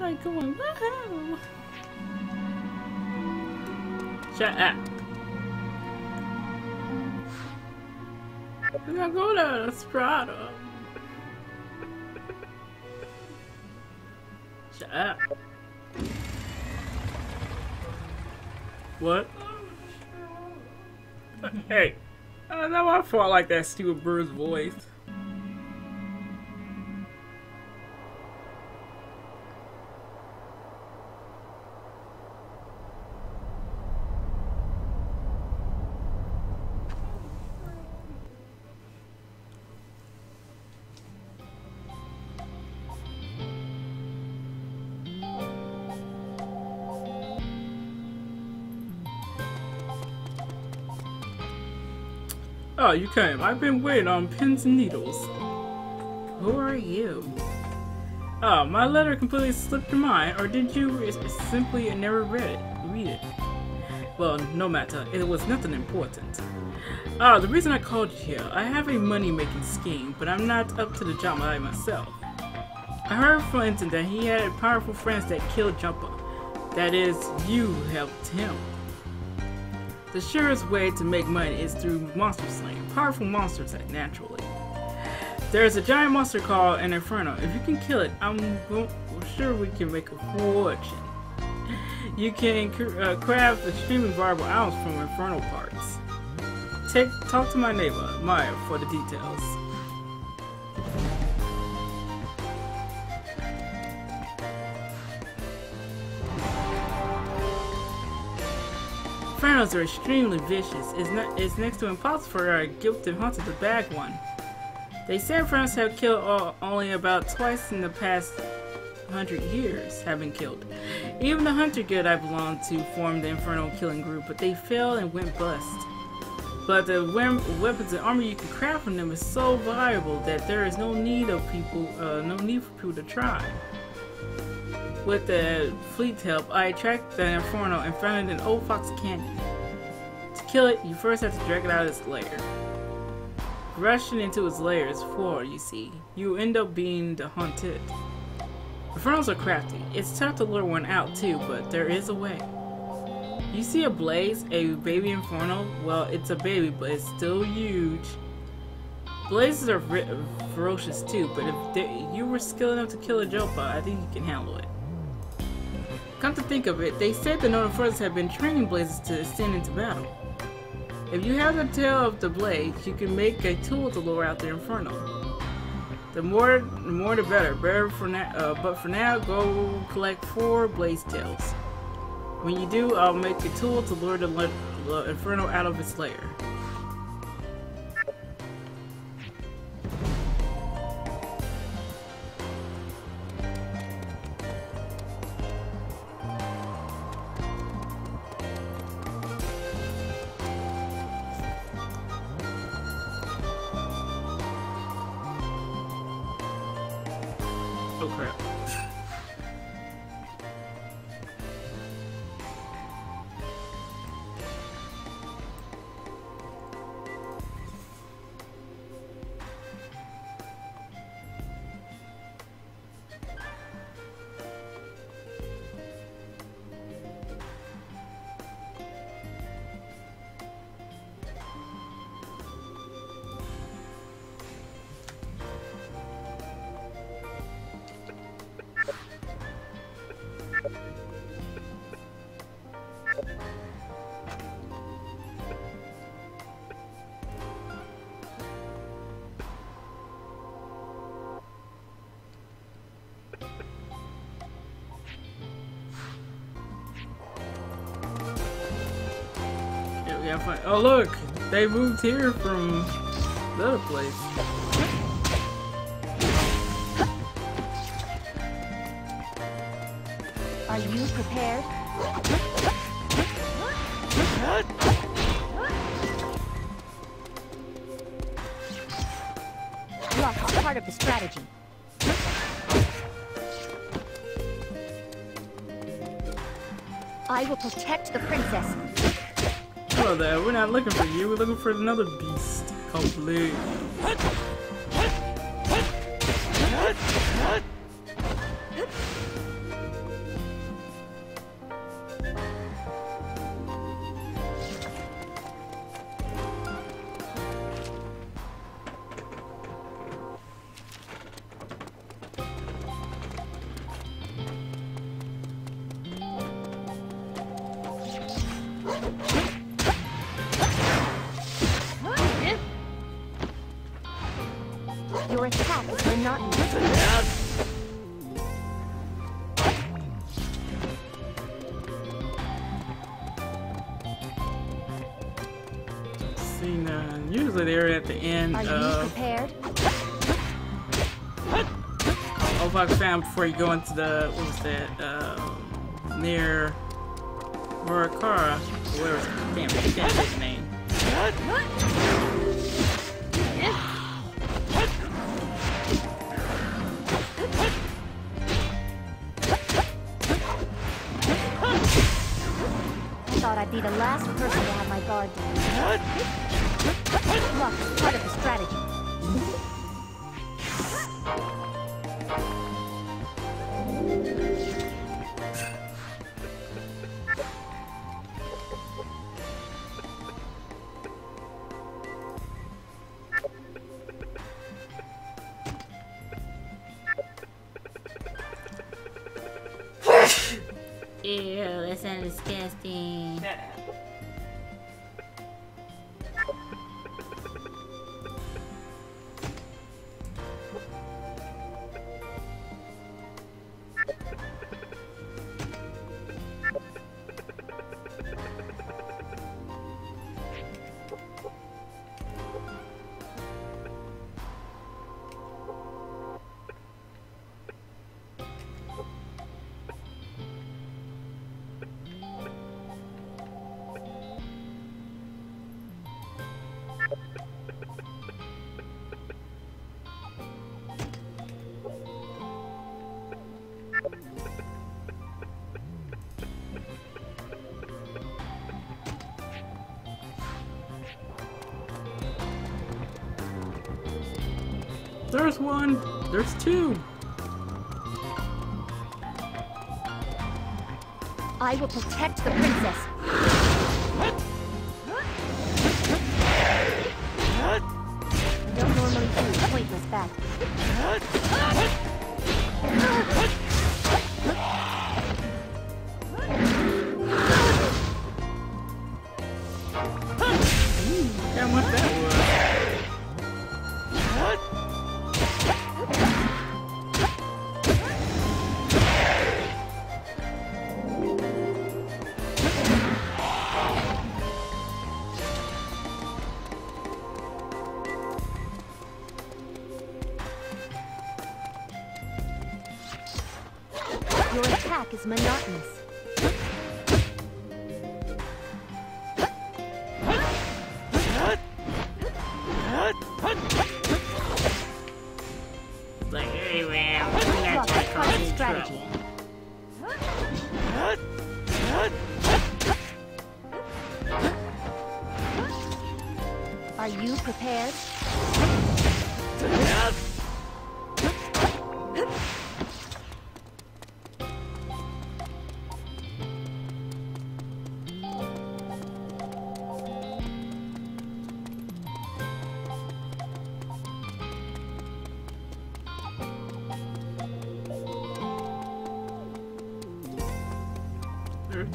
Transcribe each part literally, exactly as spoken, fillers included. like going, wow. Shut up. We're gonna go down to Sprata. Shut up. What? Hey, I know I fought like that stupid bird's voice. Oh, you came. I've been waiting on pins and needles. Who are you? Oh, my letter completely slipped your mind, or did you simply never read it? Read it. Well, no matter. It was nothing important. Oh, the reason I called you here, I have a money-making scheme, but I'm not up to the job by myself. I heard from Winden that he had powerful friends that killed Jumper. That is, you helped him. The surest way to make money is through monster slaying, powerful monsters that naturally. There's a giant monster called an Inferno. If you can kill it, I'm go sure we can make a fortune. You can uh, craft extremely viable items from Inferno parts. Take, talk to my neighbor, Maya, for the details. Infernos are extremely vicious. It's, not, it's next to impossible for a guilty hunter to bag one. They say Infernos have killed all, only about twice in the past hundred years have been killed. Even the hunter guild I belong to formed the Inferno killing group, but they fell and went bust. But the weapons and armor you can craft from them is so valuable that there is no need of people, uh, no need for people to try. With the fleet's help, I tracked the Inferno and found an old fox candy. To kill it, you first have to drag it out of its lair. Rushing into its lair is foil, you see. You end up being the hunted. Infernos are crafty. It's tough to lure one out too, but there is a way. You see a Blaze, a baby Inferno? Well, it's a baby, but it's still huge. Blazes are ferocious too, but if they, you were skilled enough to kill a jopa, I think you can handle it. Come to think of it, they said the Northern Forces have been training Blazes to ascend into battle. If you have the tail of the blade, you can make a tool to lure out the Inferno. The more, the more the better. better for now, uh, but for now, go collect four Blaze tails. When you do, I'll make a tool to lure the, the Inferno out of its lair. Oh crap. Oh look, they moved here from the other place. Are you prepared? Luck is part of the strategy. I will protect the princess. Hello there, we're not looking for you, we're looking for another beast called Blaze. Your attacks were not good enough. See now, usually they're at the end Are of. You prepared? Oh, I found before you go into the what was that? Uh, near Murakara. Where was damn, damn his name? What? What? I'd be the last person to have my guard down. Luck is part of the strategy. Ew, that sounds disgusting. There's one! There's two! I will protect the princess! I don't normally do pointless battles. Is monotonous. Like everywhere, well, that's strategy. Are you prepared?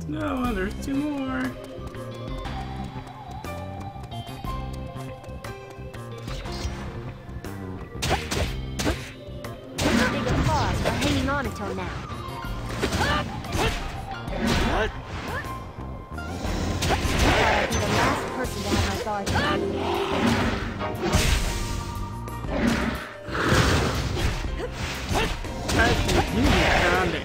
No, there's two more. Big applause for hanging on until now. What? I'll be the last person to have my guard down. You found it.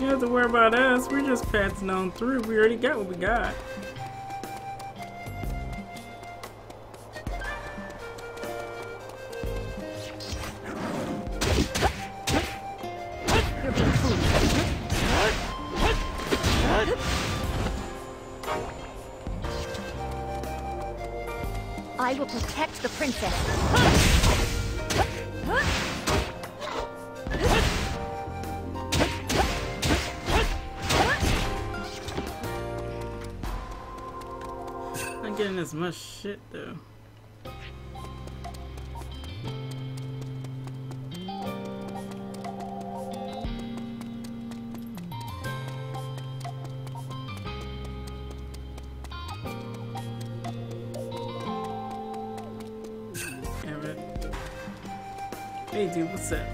You don't have to worry about us, we're just passing on through. We already got what we got. I will protect the princess. not getting as much shit though. Damn it. Hey dude, what's up?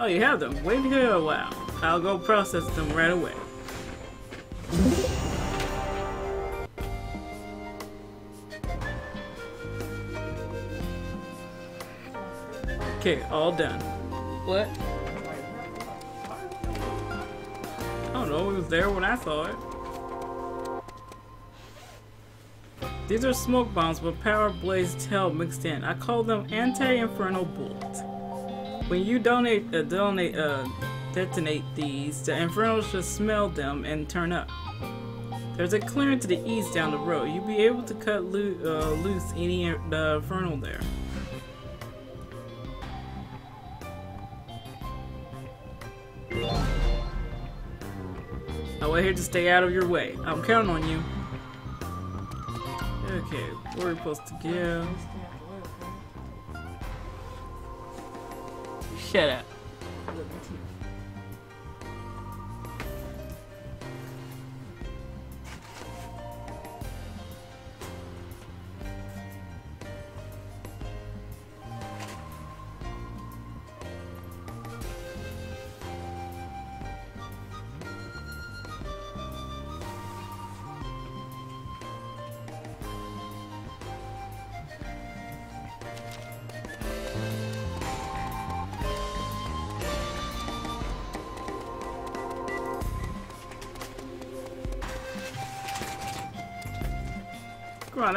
Oh, you have them. Wait to go a while. I'll go process them right away. Okay, all done. What? I don't know, it was there when I saw it. These are smoke bombs with power blaze tail mixed in. I call them anti-infernal bolts. When you donate, uh, donate, uh, detonate these, the inferno should smell them and turn up. There's a clearing to the east down the road. You'll be able to cut loo uh, loose any uh, inferno there. We're here to stay out of your way. I'm counting on you. Okay, where are we supposed to go? Shut up. Come on,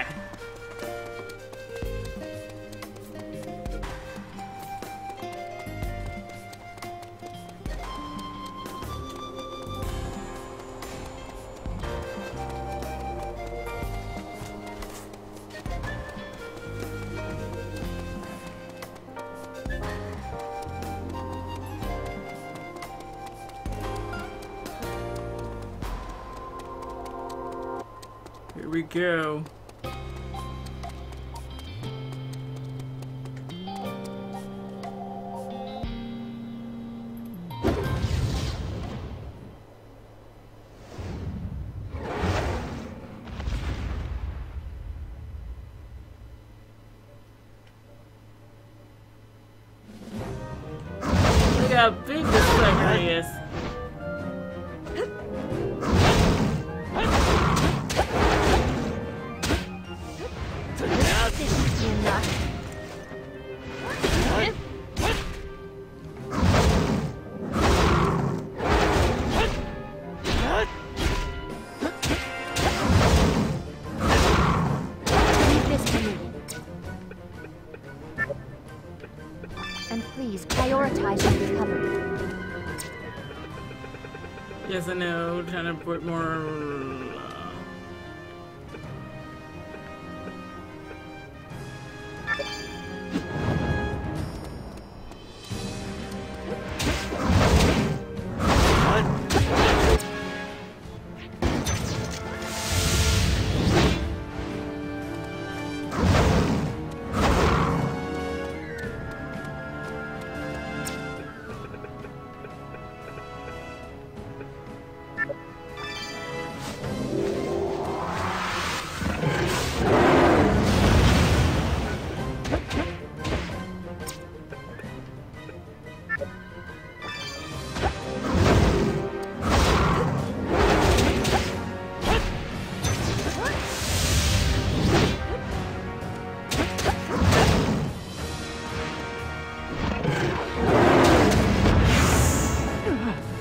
We go. Look how big this sucker is. Yes, I know, trying to put more...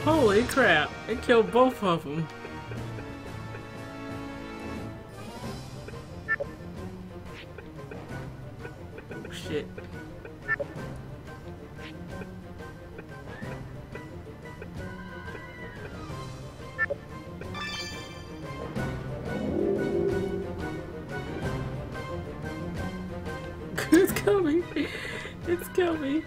Holy crap, it killed both of them. Oh, shit. It's coming. It's coming.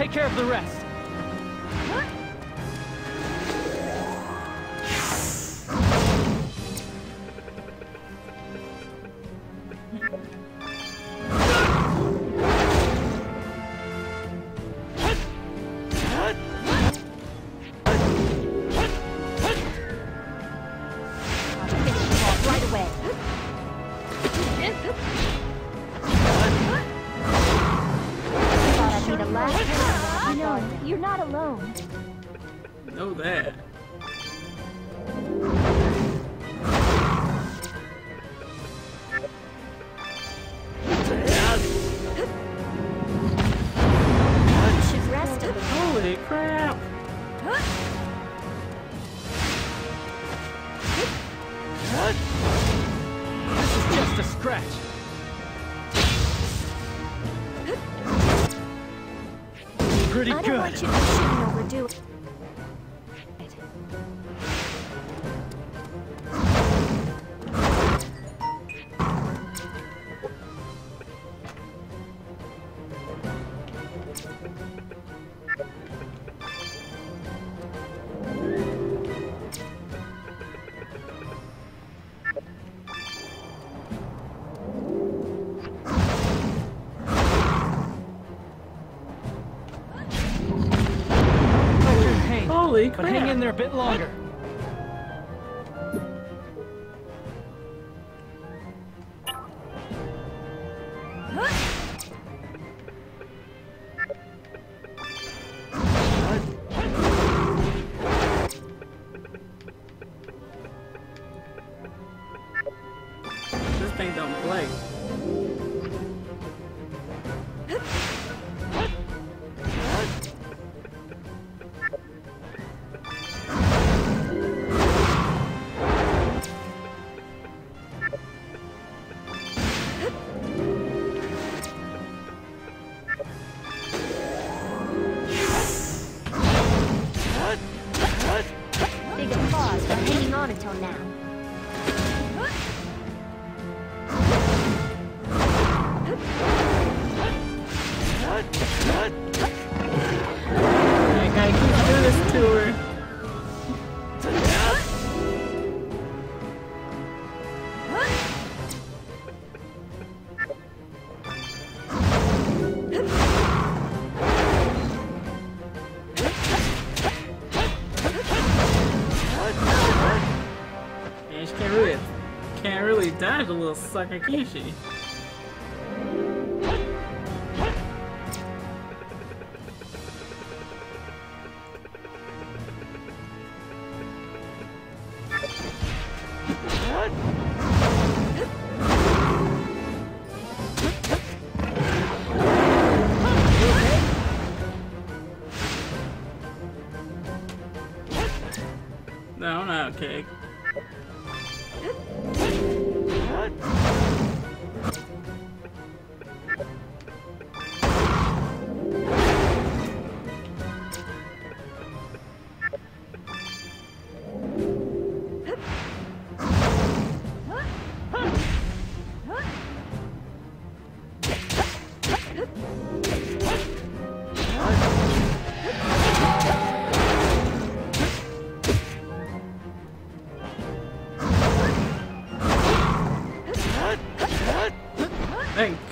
Take care of the rest. But hang in there a bit longer. This thing don't play. A little sucker kishi. No, not okay.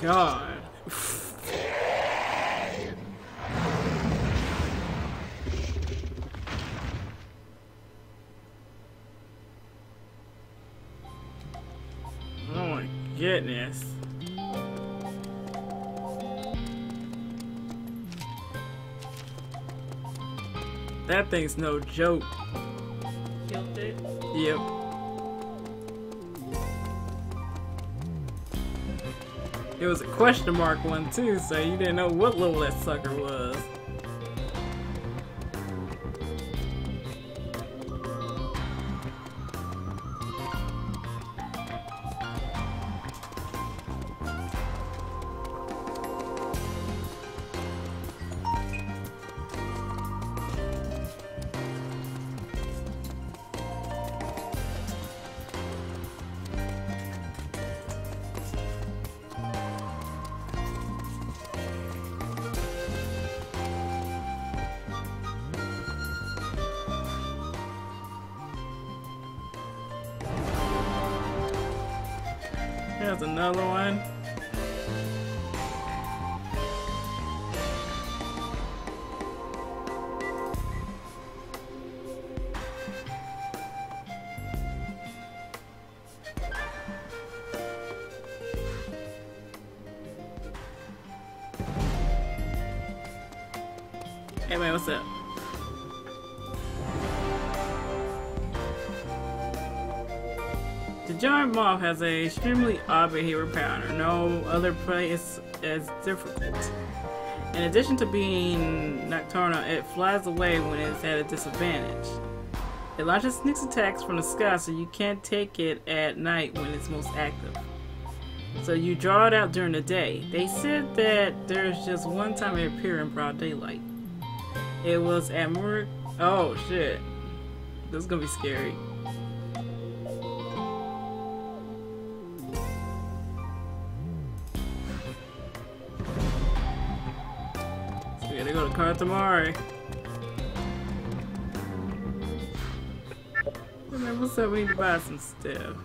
God. Oh my goodness. That thing's no joke. Killed it? Yep. It was a question mark one too, so you didn't know what level that sucker was. Here's another one. Hey man, what's up? The giant moth has an extremely odd behavior pattern. No other prey is as difficult. In addition to being nocturnal, it flies away when it's at a disadvantage. It launches sneak attacks from the sky, so you can't take it at night when it's most active. So you draw it out during the day. They said that there's just one time it appeared in broad daylight. It was at Murak. Oh shit. This is gonna be scary. So we gotta go to Karkomari. Remember, so we need to buy some stuff.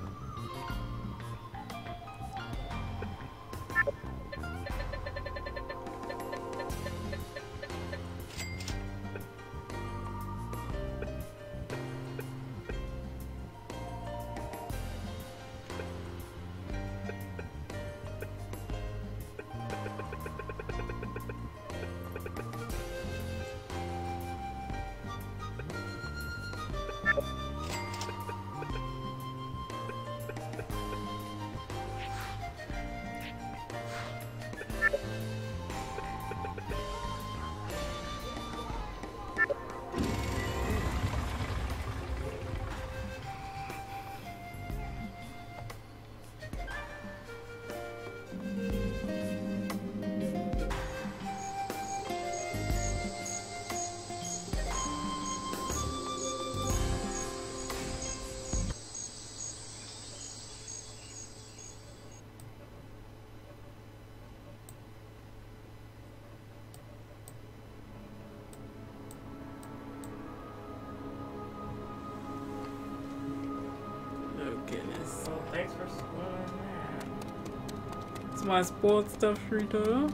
My sports stuff, Rito.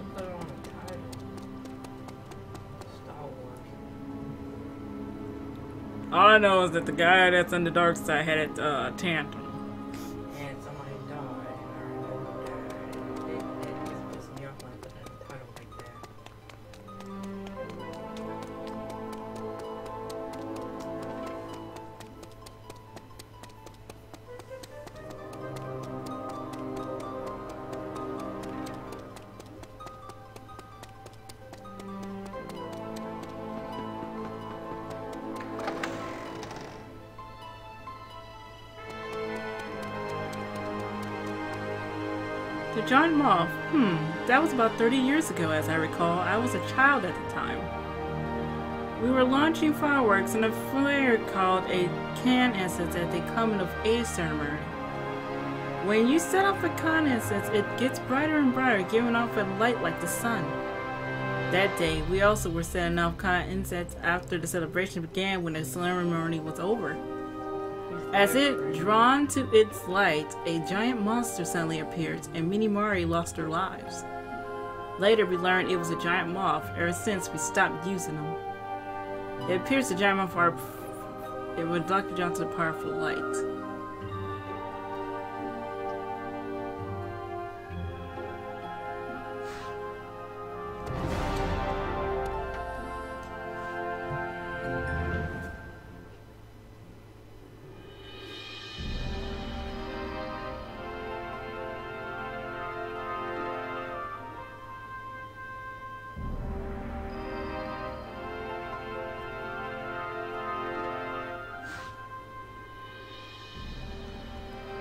All I know is that the guy that's on the dark side had it uh, tantrum. And somebody died. It just pissed me off like John Moth. Hmm, that was about thirty years ago, as I recall. I was a child at the time. We were launching fireworks in a flare called a can incense at the coming of age ceremony. When you set off a can incense, it gets brighter and brighter, giving off a light like the sun. That day, we also were setting off can incense after the celebration began when the ceremony was over. As it drawn to its light, a giant monster suddenly appeared, and many Mari lost their lives. Later, we learned it was a giant moth. Ever since, we stopped using them. It appears the giant moth are. It would block you down to the powerful light.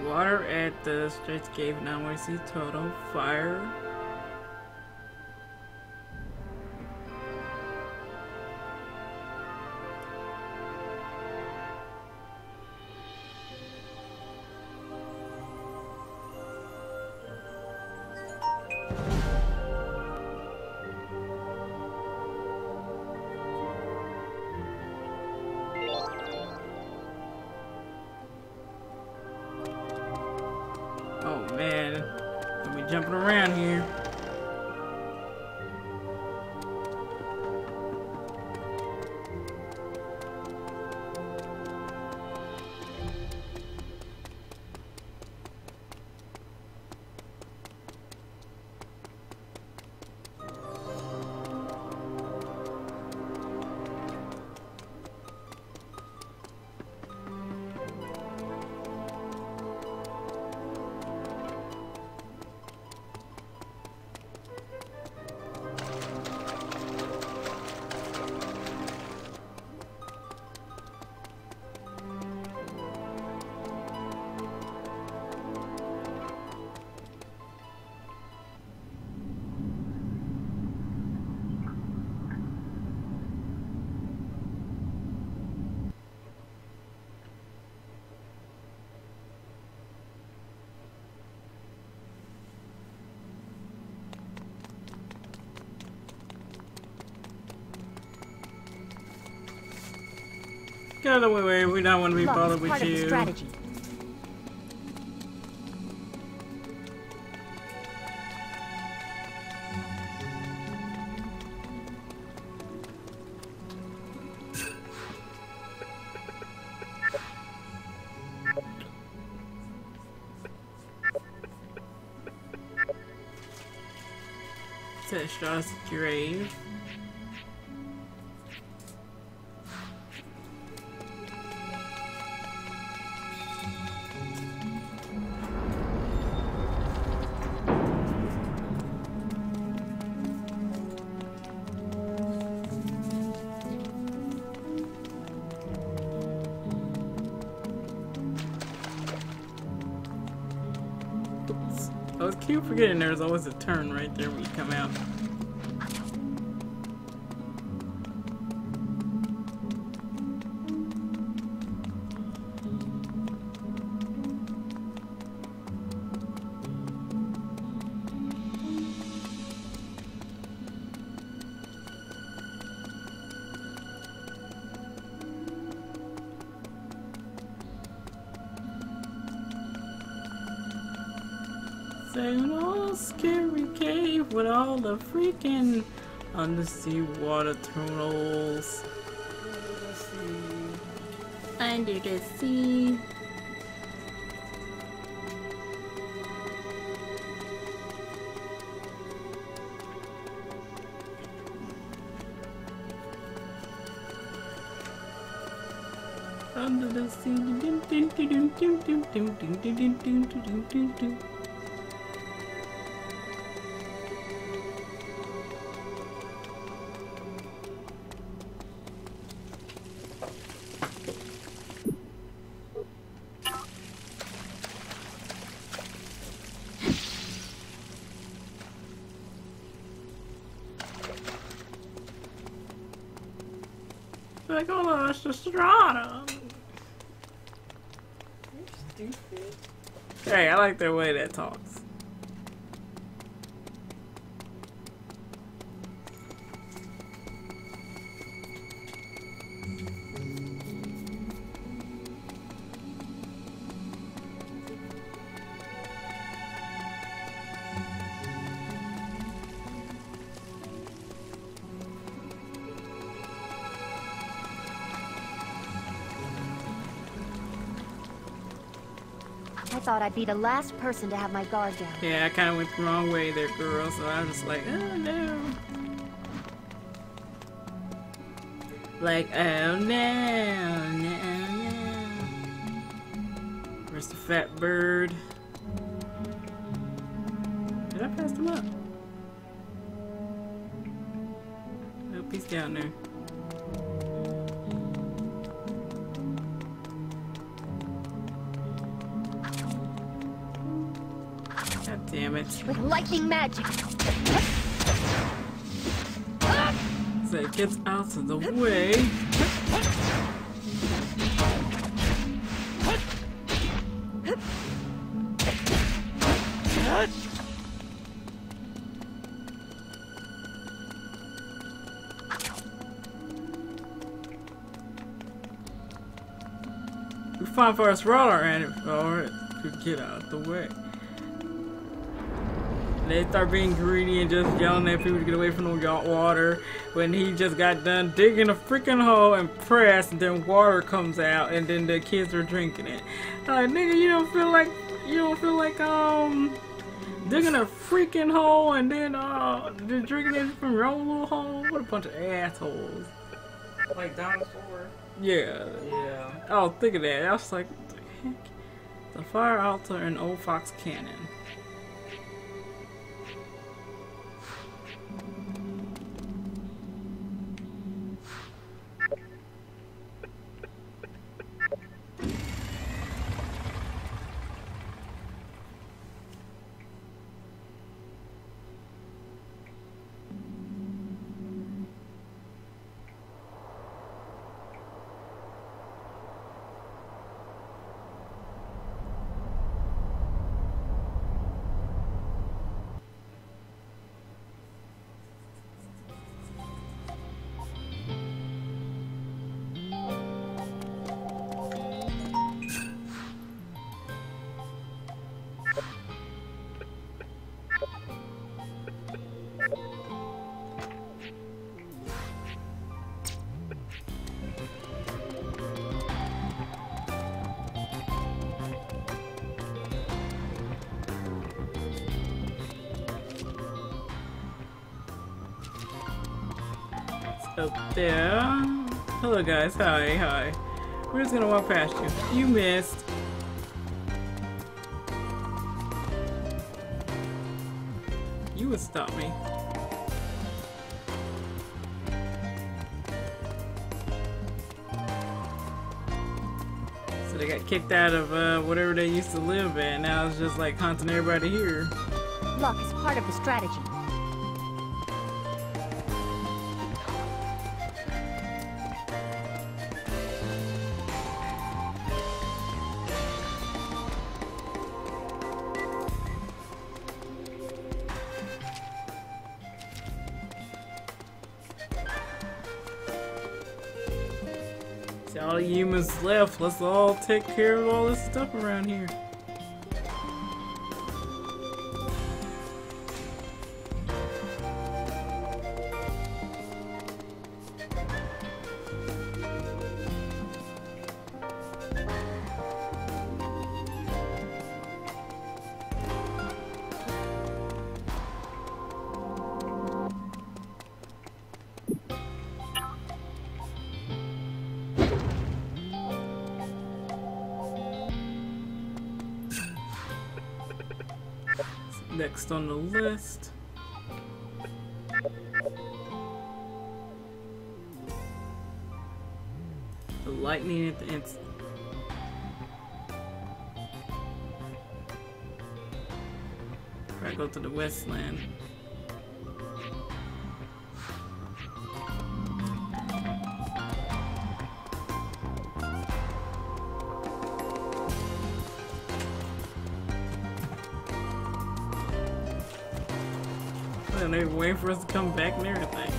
Water at the stretch gave nine C total. Fire. Man. jumping around here. Get out of the way, we don't want to be bothered with you. Strategy. That's grave. I keep forgetting there's always a turn right there when you come out. An old scary cave with all the freaking undersea water tunnels. Under the sea. Under the sea. Under the sea. Like, oh, it's the Sprata. You're stupid. Hey, I like the way that talks. I thought I'd be the last person to have my guard down. Yeah, I kind of went the wrong way there, girl, so I was just like, oh no. Like, oh no, no, no. Where's the fat bird? Did I pass him up? Nope, he's down there. Damn it. With lightning magic. So it gets out of the way. We find for us, Roller, and it could get out of the way. They start being greedy and just yelling at people to get away from the water when he just got done digging a freaking hole and pressed, and then water comes out and then the kids are drinking it. Like, nigga, you don't feel like you don't feel like um digging a freaking hole and then uh just drinking it from your own little hole? What a bunch of assholes. Like dinosaur. Yeah. Yeah. I was thinking that. I was like, what the heck? The fire altar and old fox cannon. Up there. Hello guys, hi, hi. We're just gonna walk past you. You missed. You would stop me. So they got kicked out of uh, whatever they used to live in. Now it's just like haunting everybody here. Luck is part of the strategy. All the humans left. Let's all take care of all this stuff around here. Next on the list. The lightning at the end. Right, go to the Westland. And they're waiting for us to come back and everything.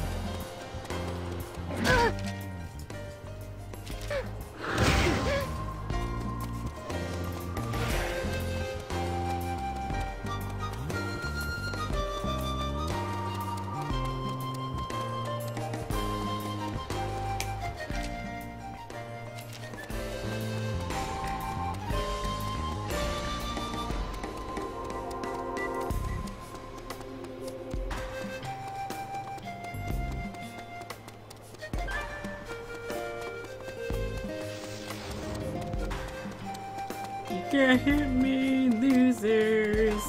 Can't hit me, losers.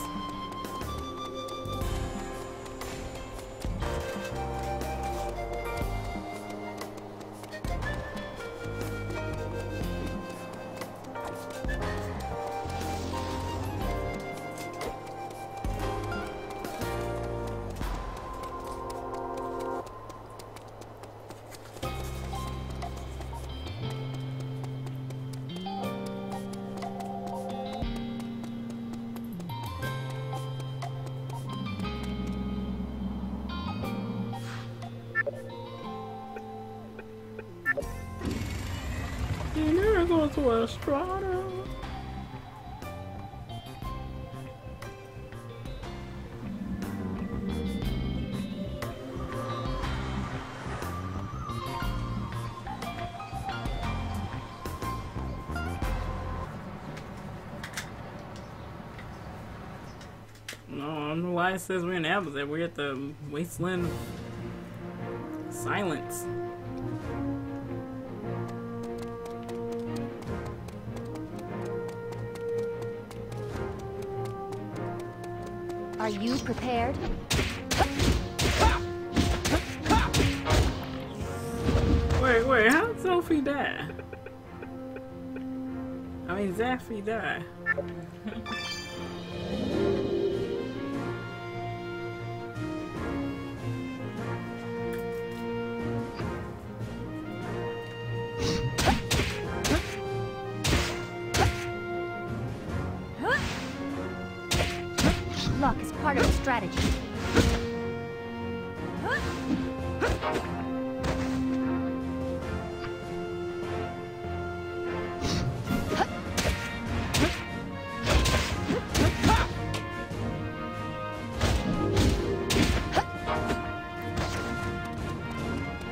We're going to a Sprata. why it says we're in Abba, that we're at the Wasteland Silence. Are you prepared? Wait, wait, how did Zephie die? I mean, Zephie die. Luck is part of the strategy.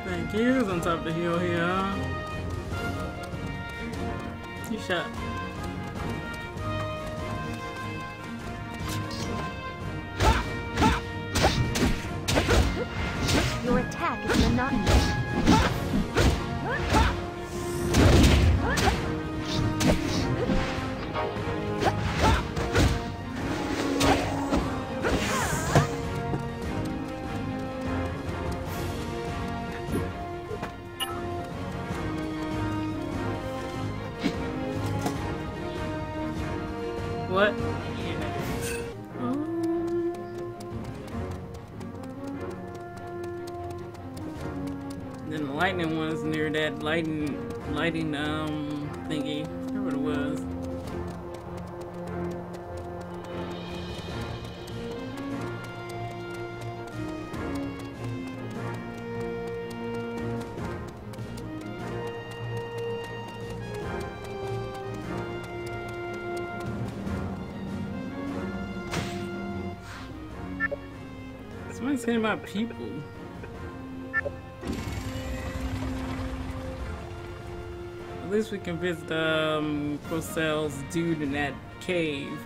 Thank you, on top of the hill here. You shot. What? Yeah. Um. Then the lightning one's near that lighting, lighting um thingy. I forgot what it was. Somebody's hitting my people. At least we can visit um, Procel's dude in that cave.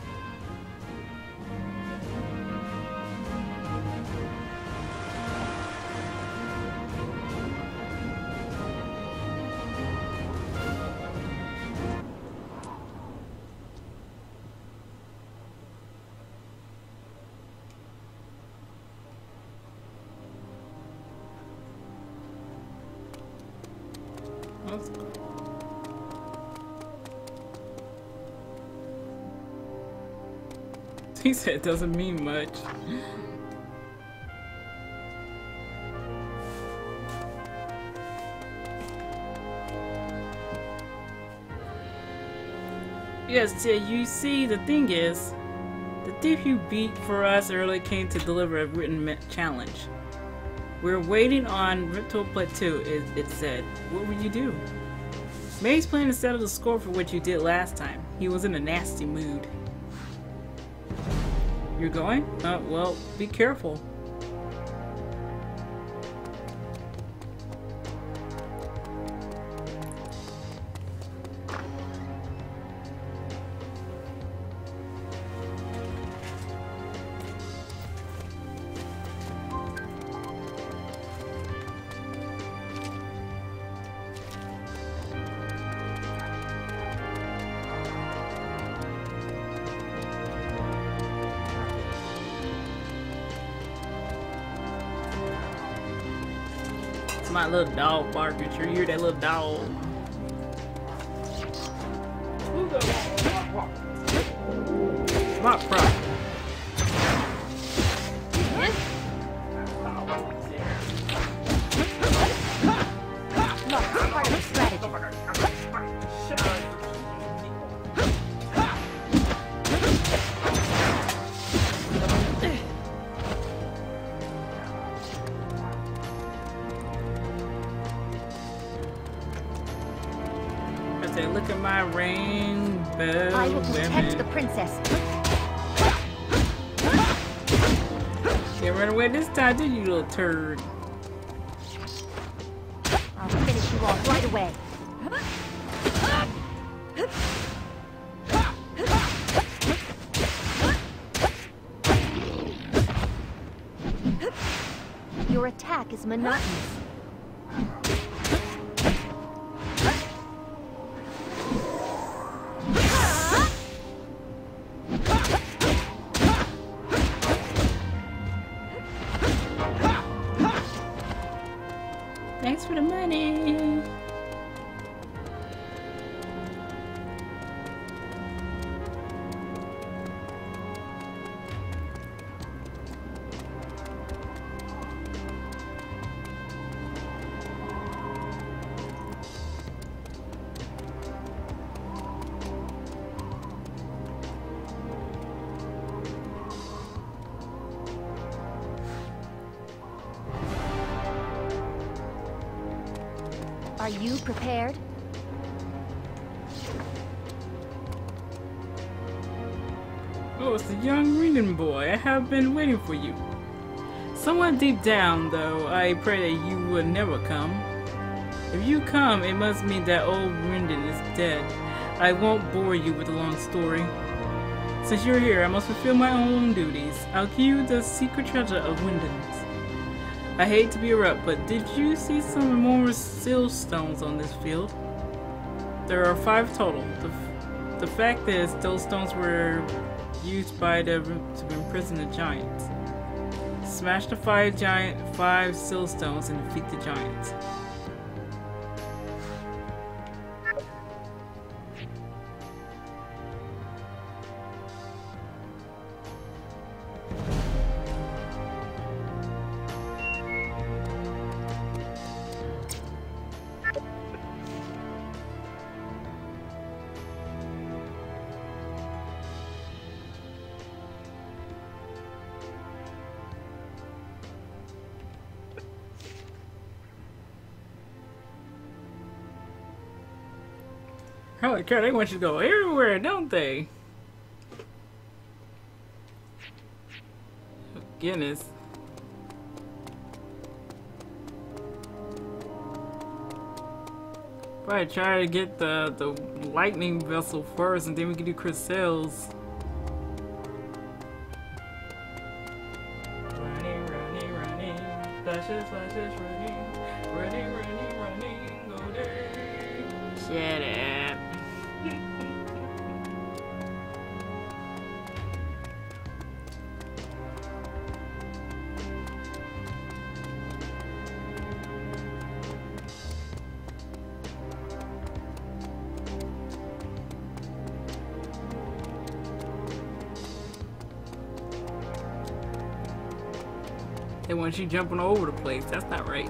He said it doesn't mean much. Yes, you see, the thing is, the thief you beat for us earlier came to deliver a written challenge. We're waiting on Ripto Plateau, it, it said. What will you do? May's plan to settle the score for what you did last time. He was in a nasty mood. You're going? Uh, well, be careful. My little dog barking. You hear that little dog? My prop. Look at my rainbow. I will protect women. The princess. Can't run away this time, did you, little turd? I'll finish you all right away. feels monotonous. Thanks for the money. Are you prepared? Oh, it's the young reading boy. I have been waiting for you. Somewhat deep down, though, I pray that you will never come. If you come, it must mean that old Winden is dead. I won't bore you with a long story. Since you're here, I must fulfill my own duties. I'll give you the secret treasure of Winden's. I hate to be abrupt, but did you see some more silstones on this field? There are five total. The, f the fact is, those stones were used by the to imprison the giants. Smash the five giant five silstones and defeat the giants. Holy cow, they want you to go everywhere, don't they? Goodness. Probably try to get the, the lightning vessel first, and then we can do Chrysalis. Running, running, running. Flashes, flashes, running. Running, running, running. Go there. Shut up. They want you jumping all over the place. That's not right.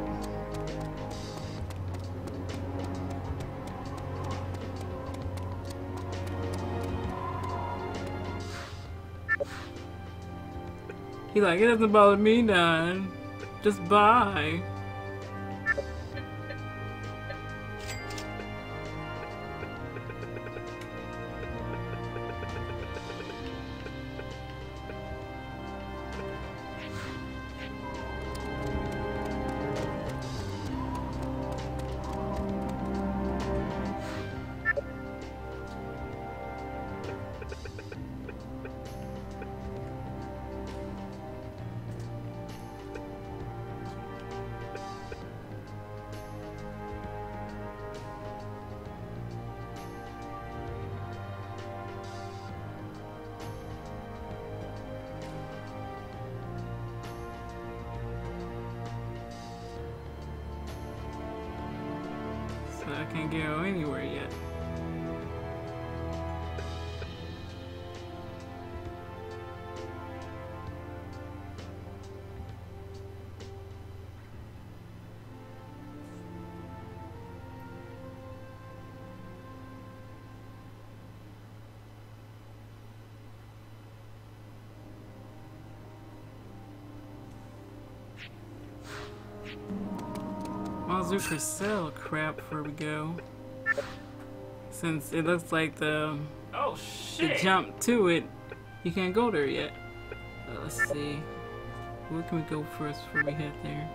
He's like, it doesn't bother me none. Just bye. I can't go anywhere yet. Do Crystal crap before we go, since it looks like the oh shit the jump to it, you can't go there yet. Uh, let's see, where can we go first before we head there?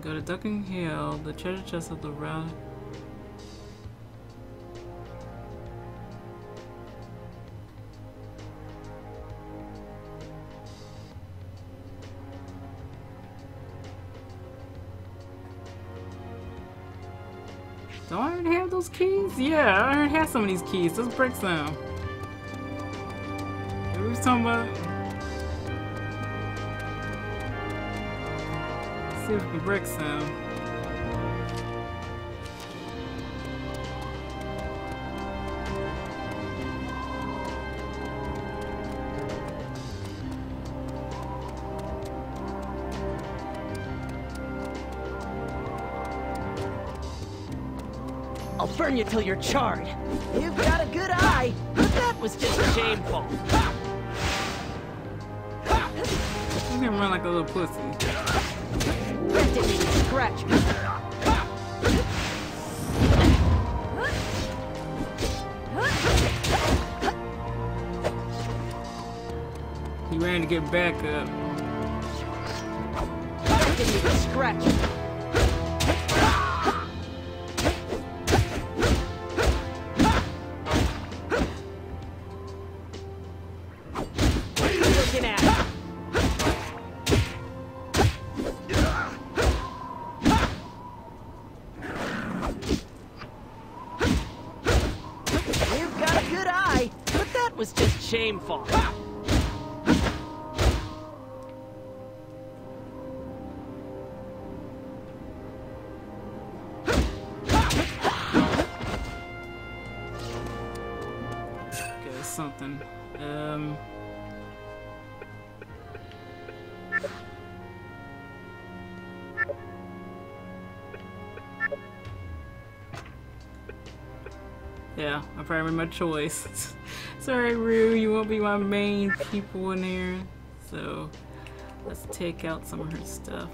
Go to Ducking Hill, the treasure chest of the route. Do I already have those keys? Yeah, I already have some of these keys. Let's break some. What was talking about? See if we can break some. I'll burn you till you're charred. You've got a good eye, but that was just shameful. He's gonna run like a little pussy. That didn't even scratch me. He ran to get back up. That didn't even scratch me. Shameful. Okay, something. Um. Yeah, I probably made my choice. Sorry, Rue, you won't be my main people in here. So let's take out some of her stuff.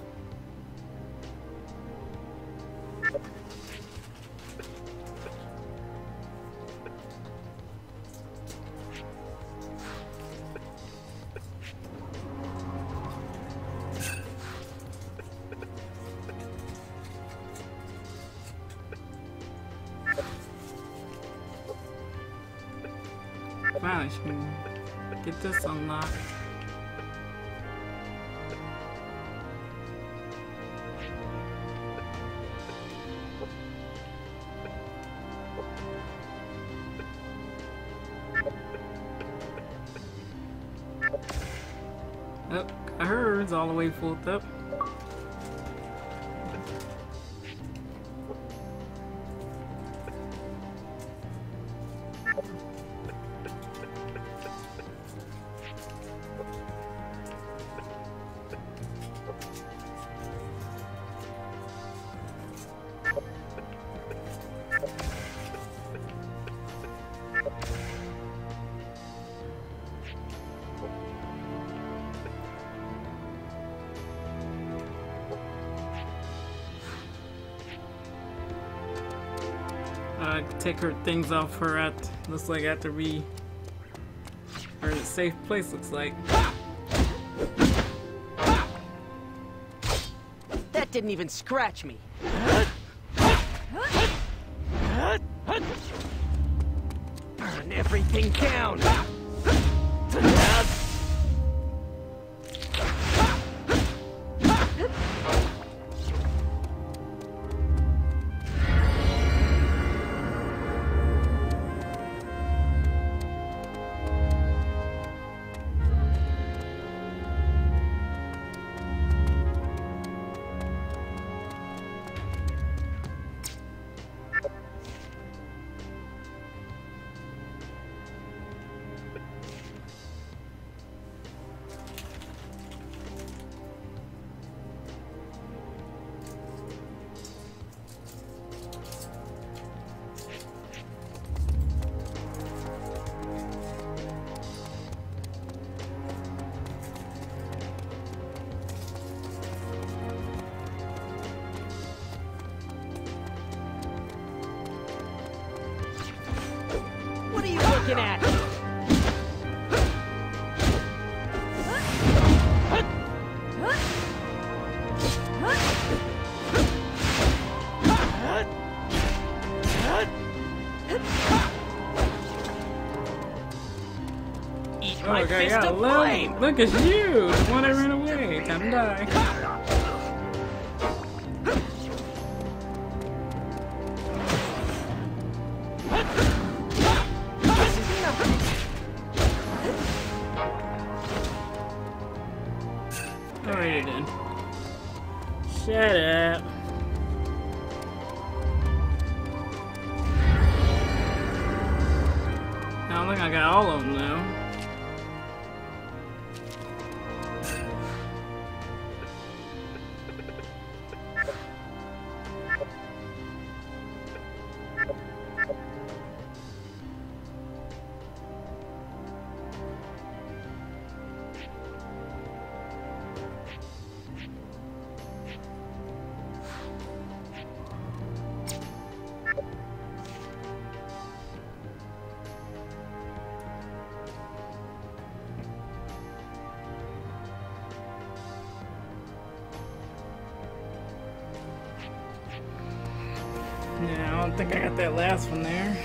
Get this unlocked. Oh, I heard it's all the way full up. Take her things off her at looks like after we are in a safe place looks like. That didn't even scratch me. Burn everything down. At Oh, my okay, fist yeah, of flame! Look, look, it's you! The one that ran away! Time to die. Alrighty then. Shut up. I don't think I got all of them now. Yeah, I don't think I got that last one there.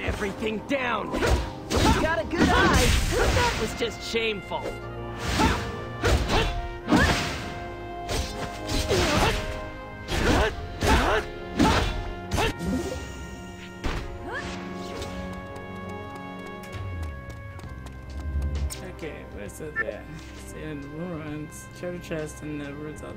Everything down. You got a good eye. That was just shameful. Okay, where's that? It's in ruins. Treasure chest and the roots out.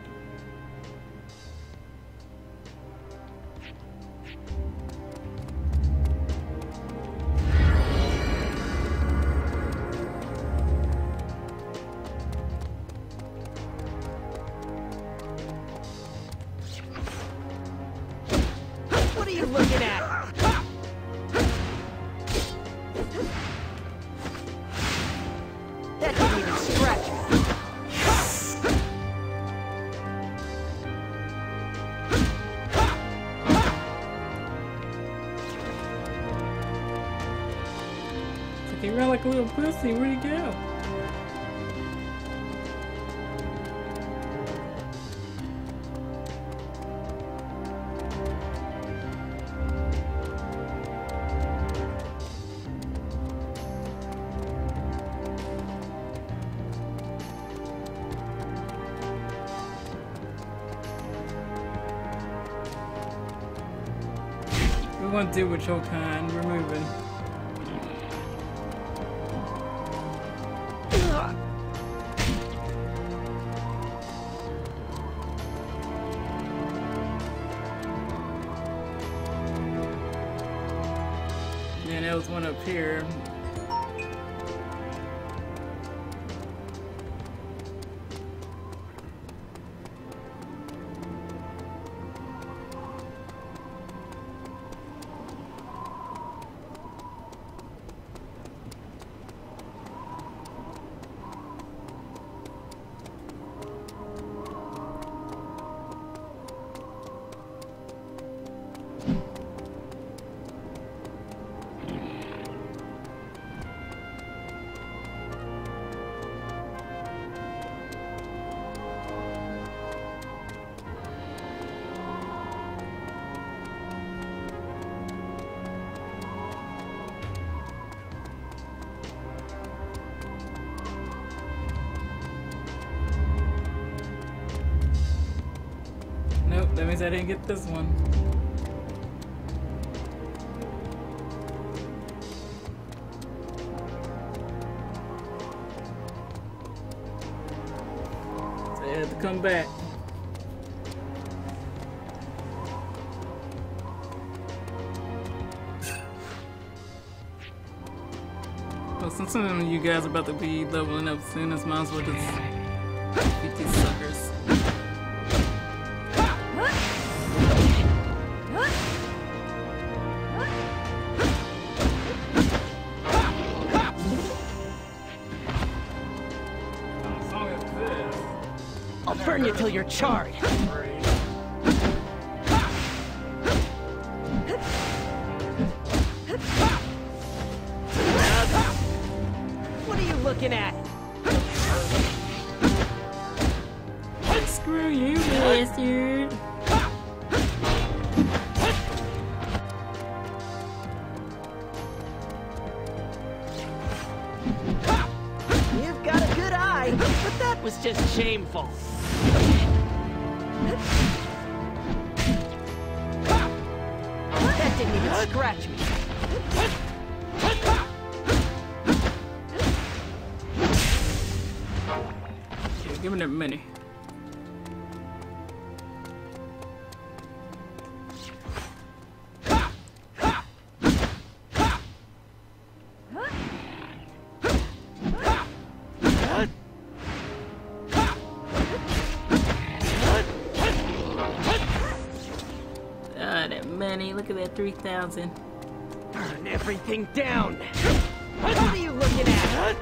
He ran like a little pussy. Where'd he go? We want to do with your kind. We're moving. And there was one up here. That means I didn't get this one. So I had to come back. Well, since some of you guys are about to be leveling up soon, as might as well just beat these suckers. burn you till you're charred. What are you looking at? Screw you, bastard. You've got a good eye, but that was just shameful. That didn't even scratch me. Okay, give me that money. three thousand. Burn everything down. What are you looking at?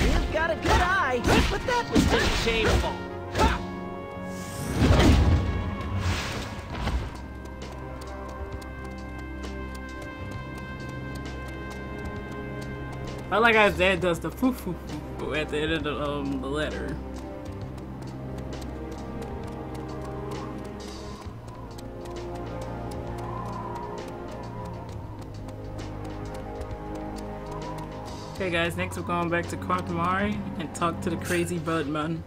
You've got a good eye, but that was just shameful. I like how Dad does the foo foo foo at the end of the, um, the letter. Okay guys, next we're going back to Karkomari and talk to the crazy bird man.